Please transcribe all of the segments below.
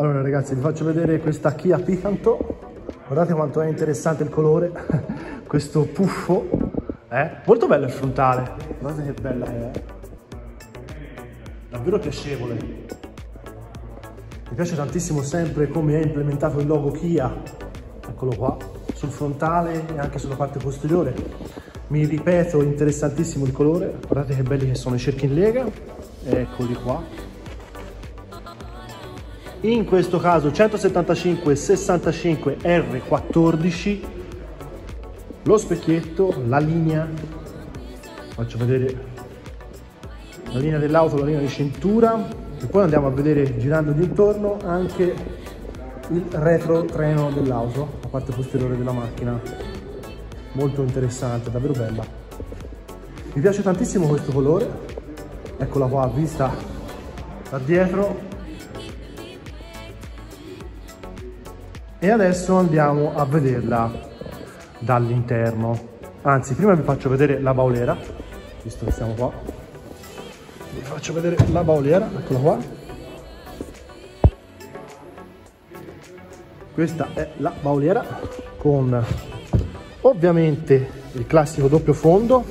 Allora ragazzi, vi faccio vedere questa Kia Picanto. Guardate quanto è interessante il colore, questo puffo, molto bello il frontale, guardate che bella che è, davvero piacevole. Mi piace tantissimo sempre come è implementato il logo Kia, eccolo qua, sul frontale e anche sulla parte posteriore. Mi ripeto, interessantissimo il colore, guardate che belli che sono i cerchi in lega, eccoli qua. In questo caso 175/65R14, lo specchietto, la linea, faccio vedere la linea dell'auto, la linea di cintura, e poi andiamo a vedere girando intorno anche il retrotreno dell'auto, la parte posteriore della macchina, molto interessante, davvero bella. Mi piace tantissimo questo colore, eccola qua vista da dietro. E adesso andiamo a vederla dall'interno, anzi prima vi faccio vedere la baulera, visto che siamo qua, vi faccio vedere la baulera, eccola qua. Questa è la baulera con ovviamente il classico doppio fondo,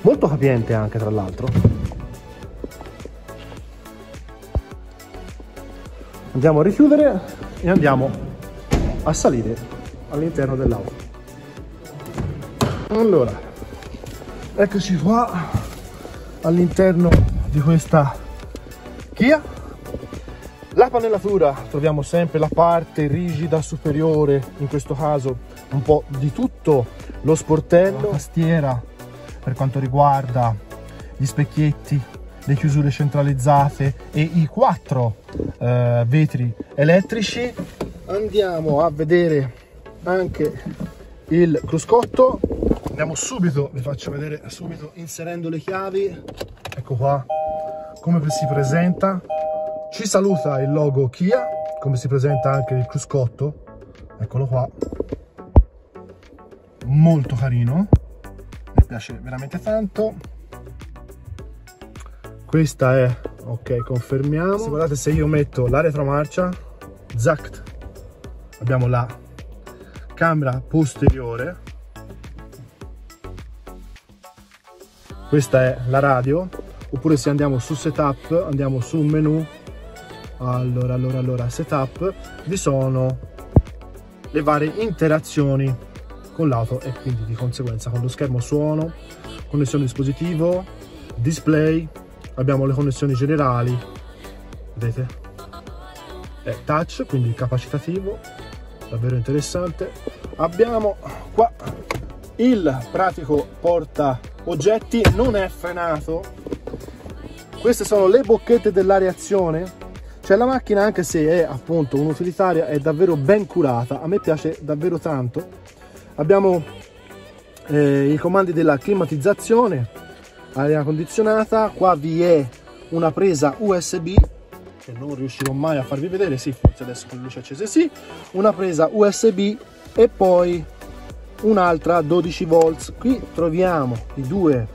molto capiente anche tra l'altro. Andiamo a richiudere e andiamo a salire all'interno dell'auto. Allora, eccoci qua all'interno di questa Kia. La panellatura, troviamo sempre la parte rigida superiore, in questo caso un po' di tutto lo sportello, la tastiera per quanto riguarda gli specchietti, le chiusure centralizzate e i 4 vetri elettrici. Andiamo a vedere anche il cruscotto, andiamo subito, vi faccio vedere subito inserendo le chiavi, ecco qua come si presenta, ci saluta il logo Kia, come si presenta anche il cruscotto, eccolo qua, molto carino, mi piace veramente tanto. Questa è, ok, confermiamo, se guardate, se io metto la retromarcia, zac, abbiamo la camera posteriore, questa è la radio, oppure se andiamo su setup, andiamo su menu, allora setup, vi sono le varie interazioni con l'auto e quindi di conseguenza con lo schermo suono, connessione dispositivo, display, abbiamo le connessioni generali, vedete? È touch, quindi capacitativo, davvero interessante. Abbiamo qua il pratico porta oggetti, non è frenato, queste sono le bocchette dell'areazione, cioè la macchina anche se è appunto un'utilitaria è davvero ben curata, a me piace davvero tanto. Abbiamo i comandi della climatizzazione, aria condizionata, qua vi è una presa USB che non riuscirò mai a farvi vedere, sì, forse adesso con le luci accese, sì, una presa USB e poi un'altra 12 volt. Qui troviamo i 2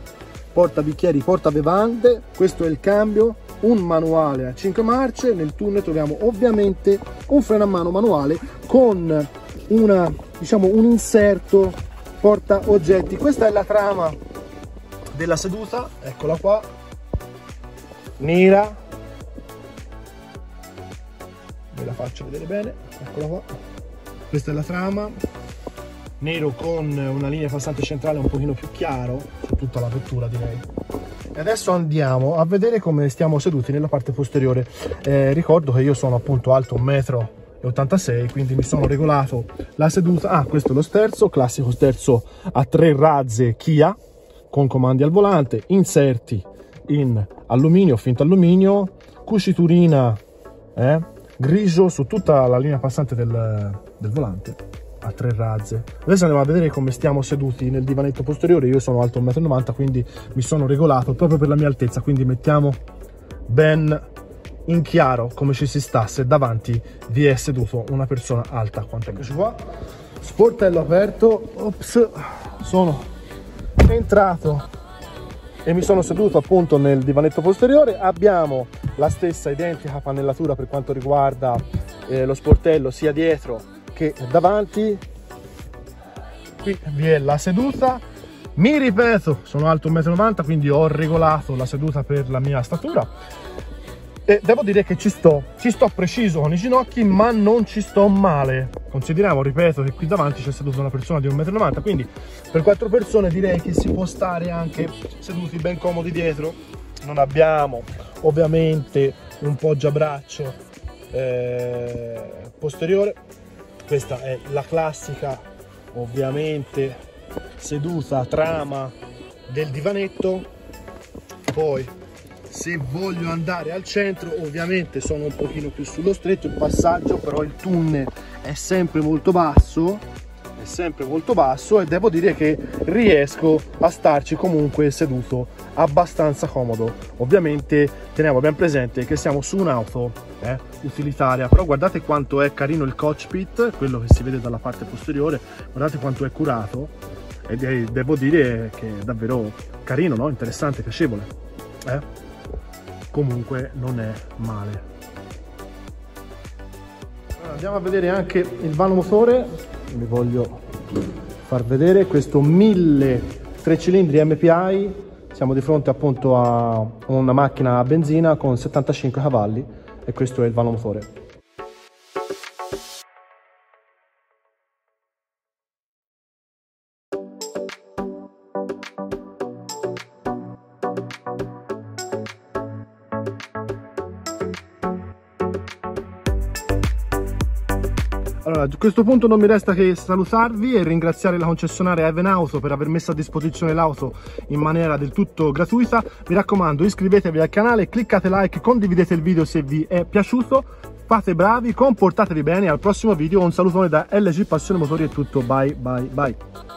portabicchieri, portabevande, questo è il cambio, un manuale a 5 marce, nel tunnel troviamo ovviamente un freno a mano manuale con una, diciamo, un inserto porta oggetti. Questa è la trama della seduta, eccola qua, nera, ve la faccio vedere bene, eccola qua, questa è la trama, nero con una linea passante centrale un pochino più chiaro su tutta la vettura, direi. E adesso andiamo a vedere come stiamo seduti nella parte posteriore. Ricordo che io sono appunto alto 1,86 m, quindi mi sono regolato la seduta. Ah, questo è lo sterzo, classico sterzo a 3 razze Kia con comandi al volante, inserti in alluminio, finto alluminio, cuciturina grigio su tutta la linea passante del volante a 3 razze. Adesso andiamo a vedere come stiamo seduti nel divanetto posteriore. Io sono alto 1,90 m, quindi mi sono regolato proprio per la mia altezza, quindi mettiamo ben in chiaro come ci si sta se davanti vi è seduto una persona alta quanto è. Eccoci qua, sportello aperto, ops, sono entrato e mi sono seduto appunto nel divanetto posteriore. Abbiamo la stessa identica panellatura per quanto riguarda lo sportello sia dietro che davanti. Qui vi è la seduta. Mi ripeto, sono alto 1,90 m, quindi ho regolato la seduta per la mia statura e devo dire che ci sto preciso con i ginocchi, ma non ci sto male. Consideriamo, ripeto, che qui davanti c'è seduta una persona di 1,90 m, quindi per 4 persone direi che si può stare anche seduti ben comodi dietro. Non abbiamo ovviamente un poggiabraccio posteriore. Questa è la classica ovviamente seduta trama del divanetto. Poi se voglio andare al centro ovviamente sono un pochino più sullo stretto il passaggio, però il tunnel è sempre molto basso, è sempre molto basso, e devo dire che riesco a starci comunque seduto abbastanza comodo. Ovviamente teniamo ben presente che siamo su un'auto utilitaria, però guardate quanto è carino il cockpit, quello che si vede dalla parte posteriore, guardate quanto è curato. E devo dire che è davvero carino, no? Interessante, piacevole. Comunque non è male. Allora, andiamo a vedere anche il vano motore. Vi voglio far vedere questo 1000 3 cilindri Mpi. Siamo di fronte appunto a una macchina a benzina con 75 cavalli e questo è il vano motore. Allora, a questo punto non mi resta che salutarvi e ringraziare la concessionaria Heaven Auto per aver messo a disposizione l'auto in maniera del tutto gratuita. Mi raccomando, iscrivetevi al canale, cliccate like, condividete il video se vi è piaciuto, fate bravi, comportatevi bene. Al prossimo video, un salutone da ElleGi Passione Motori, è tutto, bye bye bye.